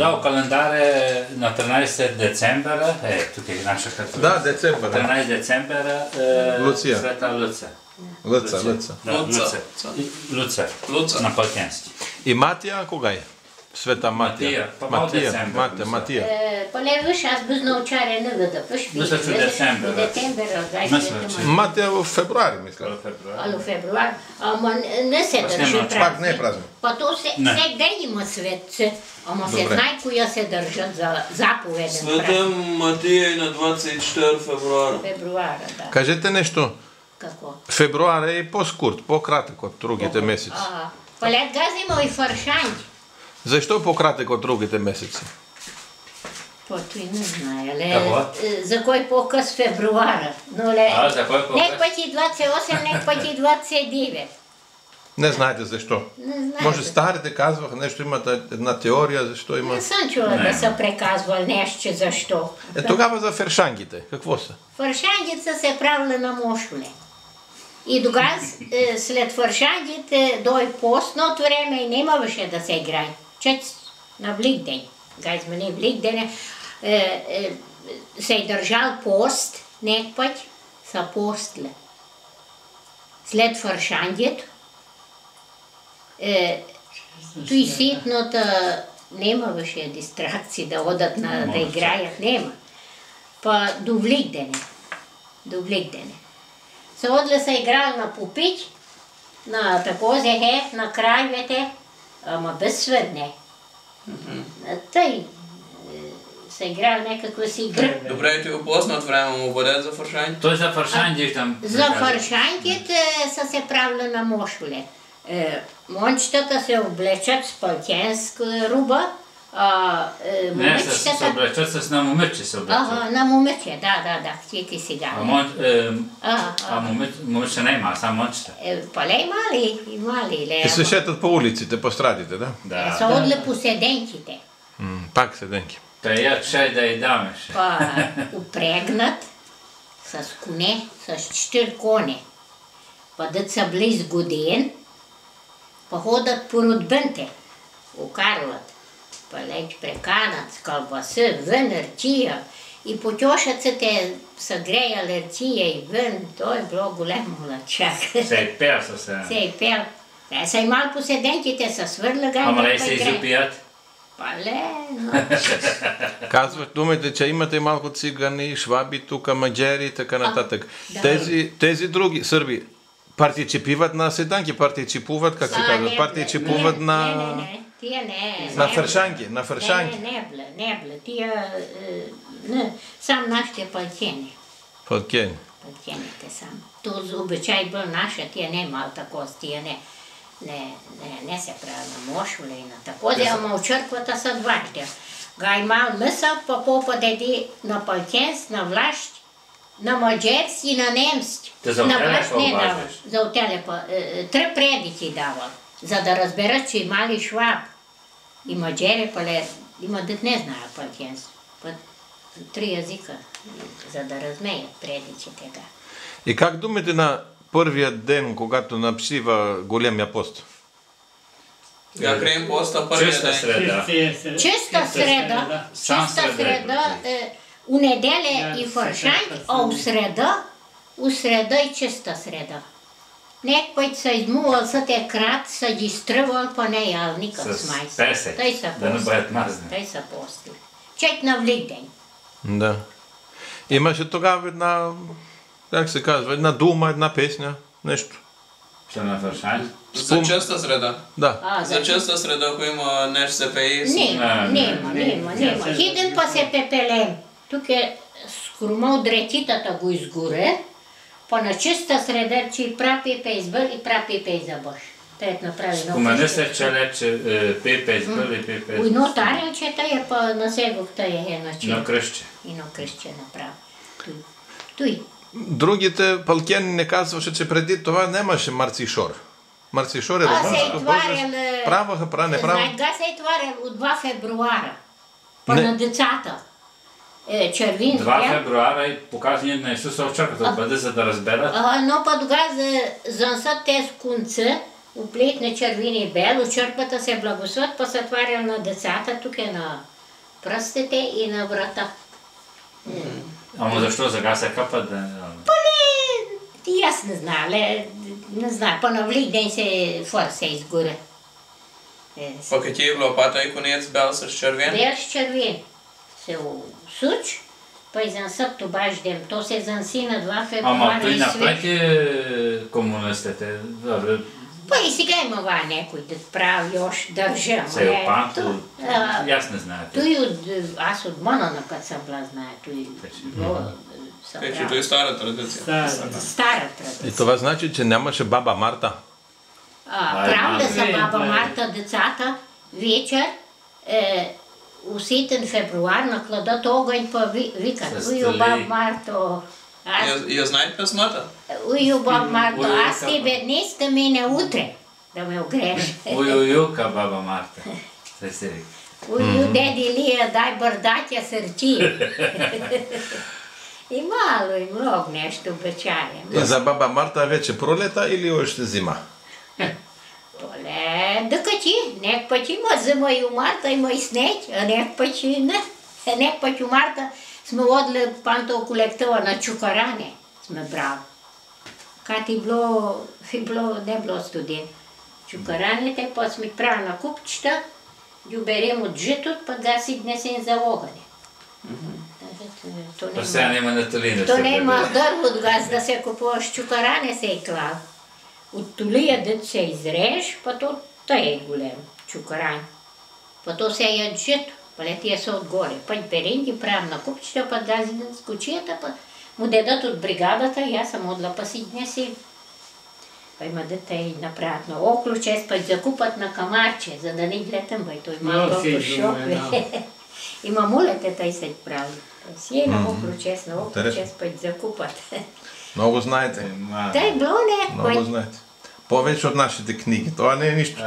Da, v kalendare na 13. decembra, tukaj je naša kartulina. Da, decembra. 13. decembra, sveta Luce. Luce na Balkanski. In Matija, koga je? Sveta Matija. Matija. Poleg viš, jaz Bishnov včeraj ne vedel. Mislim, v decembra. Matija v februari, mislim. Ali v februari. Ne se drži praznik. Pa to vse gdje ima svet. Ама се знае која се држат за заповеден прак. Светем Матија на 24 февруара. Кажете нешто. Како? Февруар е по-скурт, по-кратек од другите месеци. Полет газ има и фаршанџ. Зашто по-кратек од другите месеци? Па тој не знае, але за кој показ февруара. Нек пати 28, нек пати 29. Не знаете зашто. Може старите казваха нешто, имате една теорија зашто има. Не сам чула да се преказвал нешто зашто. Е тогава за фаршангите, какво се? Фаршангите се правиле на мошуле. И тогава след фаршангите дој постно време и нема веќе да се играе. Чет на Велик ден. Гај змени Велик ден се држал пост некпат са постле. След фаршангите туј ситното нема веќе дистракција да одат на да играат нема, па до влик дене. Се одле се играл на пупич, на такозе хе, на крајвете, ама без сведне. Тај се играл некако си игра. Добре, ти опознат време му бъде за фаршанџ? Тој за фаршанџ там. За фаршанџ се правле на мошуле. Момчетата се облечат с палтенска руба, а момичетата... Не, се облечат с на момиче се облечат. Ага, на момиче, да, хтите сега. А момиче не има, само момчета. Пале и мали. И се шетат по улиците, по страдите, да? Да. Са одле по седенките. Пак седенки. Та я чай да й дамеш. Па упрегнат с коне, с 4 коне. Па дет са близ годин. Па ходат по родбинте, окарват, па леч преканат с калбаса, вън ртия и по тьошаците са греяли ртия и вън, то е било голем младчак. Се е пел съвсем. Се е пел. Са и мал поседенките са свърляга. Ама ле се изопият? Палено. Казваш, думайте, че имате малко цигани, шваби тука, маджери и така нататък. Тези други сърби партиципират на седанки, партиципуват, как се казва, партиципуват на фаршанги, на фаршанги. Не, тия сам нашите палкени. Палкени. Палкените сам. Този обичай бил наша, тия не имал такоз, тия не се прави на мошуле и на такозе, ама у черквата са дварите. Гай имал мисъл, па попа деди на палкенс, на влащ, на маджерс и на немски. На влаш не давал. За у Телепо. 3 предици давал. За да разберат, че имали шваб. И маджери, пале, има дет не знае палкенс. Три язика, за да размеят предици тега. И как думате на първия ден, когато напсива големия пост? Как крем поста първия ден? Чиста среда. Чиста среда. У неделе и фаршанг, а у среда и чиста среда. Некој се измувал, са те крат, са ги стръвал, па не ял никак смайс. Тъй са постли. Чет на Велик ден. Да. Имаше тогава една, как се казва, една дума, една песня, нещо. Ще на фаршанг? За чиста среда. Да. За чиста среда, ако има нещо се пее. Нема. Хиден па се пепелем. Тук е скрума от ретитата го изгоре, па на чиста среда, че и прапипе избър и прапипе избър. Тъй направи много. Спомена се вчера, че пипе избър и пипе избър. Уйно таренче, тъй е па на сеговта е едначе. На кръще. И на кръще направи. Той. Другите палкени не казваше, че преди това нямаше Марци Шор. Марци Шор е романско българско. Праваха, не праваха. Знайга се е тварен от 2 февруара. Па на децата. 2 февруара и показване на Исуса очакват да бъде, за да разберат. Но па тогава зънсат тези конце vpletne črvini bel, učrpata se blagosod, pa se otvarjajo na decata, tukaj na prstete in na vrata. Amo zašto, zakaj se kapat? Pa ne, jaz ne zna, ne zna, pa na velik den se forse izgore. Pa kaj ti je bilo pa taj konec bel s črven? Bel s črven se vsuč, pa je zansep tu baždem, to se zansi na 2 februarja i sve. Amo tu naprej je komunistete? Pa i si ga imava nekoj, da prav još držem. Se je opam, jaz ne znajo. Tu je od Monona, kad sem bila znaja, tu je bilo... Teče, to je stara tradicija. Stara tradicija. I tova znači, če nema še Baba Marta? Prav, da za Baba Marta decata večer, v 7. februar nakladat ogonj pa vikat. Ujo, Baba Marto... Jo znaj pesmata? Ujo, Baba Marto, a tebe dnes, da mene utre, da me ogreš. Ujo, joka, Baba Marta. Zdaj si rekel. Ujo, dedi Lija, daj brdatja srči. I malo, i mnogo nešto obećajem. Za Baba Marta veće proleta ili još zima? Tole, dokači, nek pa ćemo zima i u Marta ima i sneć, a nek pa će ne. Nek pa će u Marta. Smo odli pantov kolektiva na Čukarane, smo brali. Kad je bilo, ne bilo studij. Čukarane, te pa smo pravi na kupčita, ju berem od žitut, pa ga si dnesem za oganje. Pa se nema na tulinu. To nema drv od gaz, da se kupoš Čukarane se je klal. Od tulija, da se izreš, pa to je golem Čukaran. Pa to se je od žitut. Pa letije so od gore, pa perenji pravim na kupčita, pa dazidem s kočijeta, pa mu dedat od brigadata, jaz sem odla pa si dnesim. Pa ima detej napraviti na oklučest, pa zakupati na kamarče, za da ne gledam, pa je to ima dobro šokve. Ima mule tetaj se pravi, pa si je na oklučest, pa je zakupati. Mnogo znajte. Taj bilo nekaj. Mnogo znajte. Poveć od našite knjige, to ne je ništa.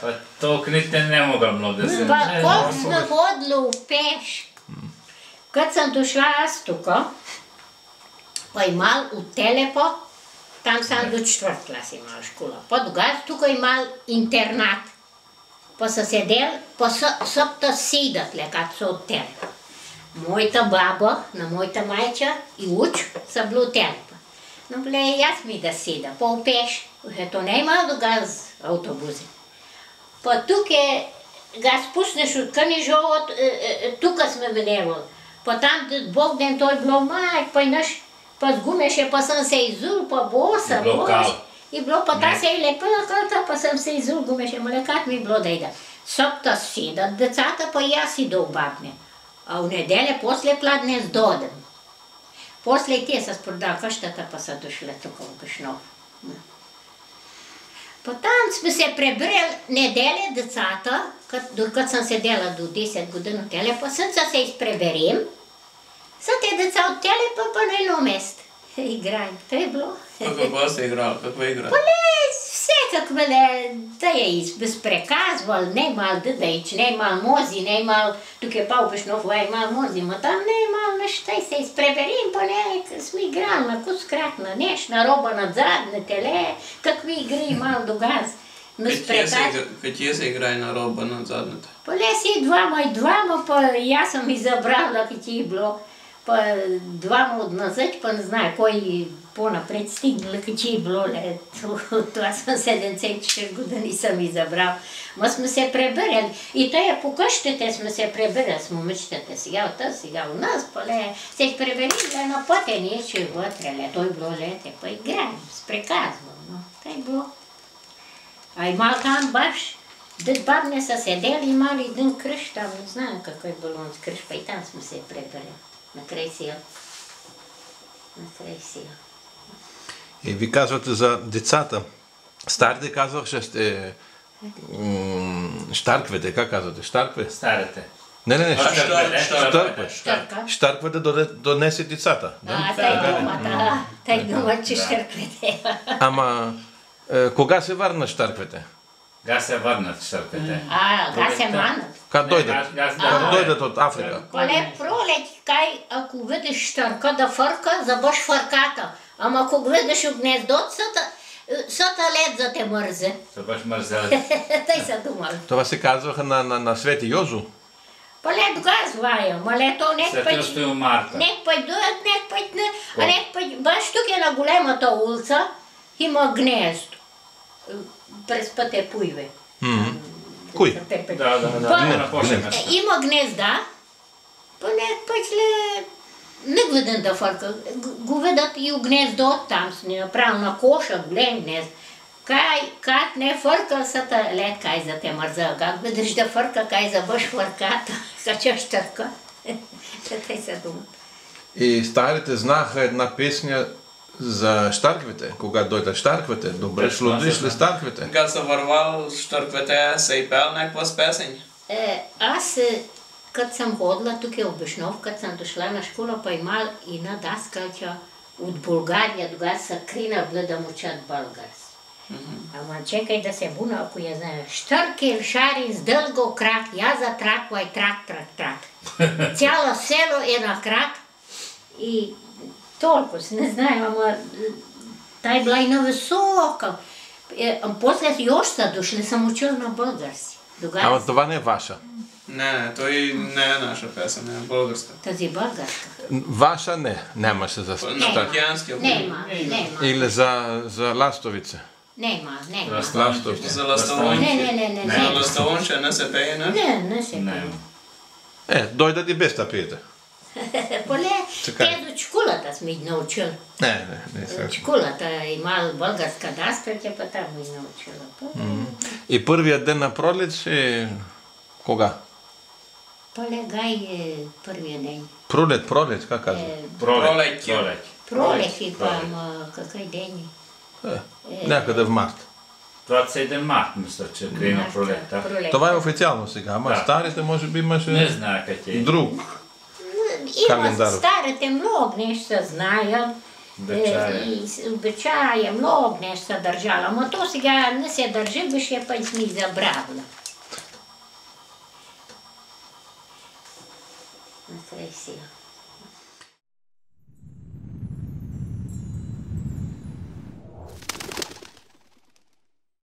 Pa to knjige ne moga mnogo da se... Pa koliko smo hodili v peš. Kad sem došla jaz tukaj, pa je malo v Telepo, tam sem do 4. klas imala škola. Pa dogaj tukaj je malo internat. Pa so sedeli, pa so to sedati, kad so v Telepo. Mojta baba, na mojta majča i uč, so bilo v Telepo. No bile, jaz mi da seda, pa v peš. To ne ima dolga z avtobuzi. Pa tukaj ga spušneš od Kanižovo, tukaj smo venevali. Pa tam, bog den, to je bilo maj, pa zgumeš je, pa sem se izul, pa bosa, boš. Je bilo pa ta se je lepila kalta, pa sem se izul, gumeš je, molekat mi je bilo, da je da. Sobta sedat, decata, pa jaz idel v babne. A v nedelje posle pladne zdodem. Posle te se sprodal kaštata, pa se došle tukaj v Bishnov. Pa tam smo se prebrali nedelje decata, kad sem sedela do 10 godin v Telepo, sem se izpreberem, sem te deca v Telepo pa na eno mest igrajem, to je bilo. Pa kako se igralo, kako je igralo? Pa ne, vse kako me ne, da je bezprekazval, ne malo Dedajč, ne malo Mozi, ne malo, tukaj pa v Bišnovu, aj malo Mozi, ma tam ne malo naštaj se izpreberem, pa ne, smo igrali na kuskrat, na neš, na robo, na zadnje tele, kakvi igri malo dogaz. Katje se igraj na robo, na zadnje tele? Pa le si dvama, pa jaz sem izabrala, ki ti je bilo. Pa dvama odnazeć, pa ne znajo, koji ponapred stignili, ki če je bilo, to sem 74 godini sem izabral. Ma smo se prebrali i to je, pokaštite smo se prebrali, smo mičtete siga v to, siga v nas, pa le, se jih preverili, no potem nečejo vatre, to je bilo lete, pa igrajem, s prekazom, no, to je bilo. A imali tam baš, babne so sedeli, imali den krš tam, ne znajo, kako je bilo on z krš, pa i tam smo se prebrali. Na kraj sijo. Vi kazvate za decata. Starde kazvah še ste... Štarkvete, kaj kazvate? Štarkve? Starete. Ne, štarkve. Štarkvete donese decata. A, taj doma, če štarkvete. Ama, koga se varna štarkvete? Ga se vrnat štrpete. A, ga se manat. Kad dojdet od Afrika. Kole proleć, kaj, ako vidiš štrka da frka, zaboš frkata. Ama ako vidiš v gnezdot, 100 лет за те мързе. Та баш мързела. Тъй са думали. Това се казваха на Свети Йозу? Поле доказвая, мале то нек път... Свети Марта. Нек път дуят, нек път... А нек път... Баш тук е на големата улца, има гнездо. През път е пуйве. Куй? Да, да, да. Има гнезда, поле път след... Не виден да фърка, го ведат и у гнездо оттам с ни направена коша, голем гнезд. Кат не фърка са та лед, кай за те мърза, как ведеш да фърка, кай за бъж фърката, кача щърка. Тъй са думата. И старите знаха една песня за щарквите, когато дойдат щарквите, добре шлодиш ли щарквите? Когато са вървал щарквите, са и пел някаква с песен? Аз... Кът съм ходила, тук е Бишнов, кът съм дошла на школа, па имал и на даскалча от България, тогава са крина да мучат български. Ама чекай да се буна, ако я знае. Штъркин шарин с дълго крак, я затраквай трак. Цяло село е на крак и толкова, не знаем, ама тай била и на висока. После още са дошли, съм учил на български. Ама това не е ваша? Не, той не е наша песен, не е българска. Тази българска. Ваша не, нямаше за Штъркянския. Нема. Или за Ластовица. Нема. За Ластовонче. Не. За Ластовонче не се пее, не? Не се пее. Дойдат и без да пиете. Поле, те до чкулата сме научил. Не. Чкулата имала българска даскалче, па там ми научила. И първият ден на пролет ще... Кога? Полегай е първия ден. Пролет, как казвам? Пролет и пама, какъв ден е? Някъде в март. 27 март, мисля, че крина пролета. Това е официално сега, ама старите може би имаше друг календар. Старите много неща знаят. Обичая, много неща държала, ама то сега не се държи, беше път ми забравила. Let's see.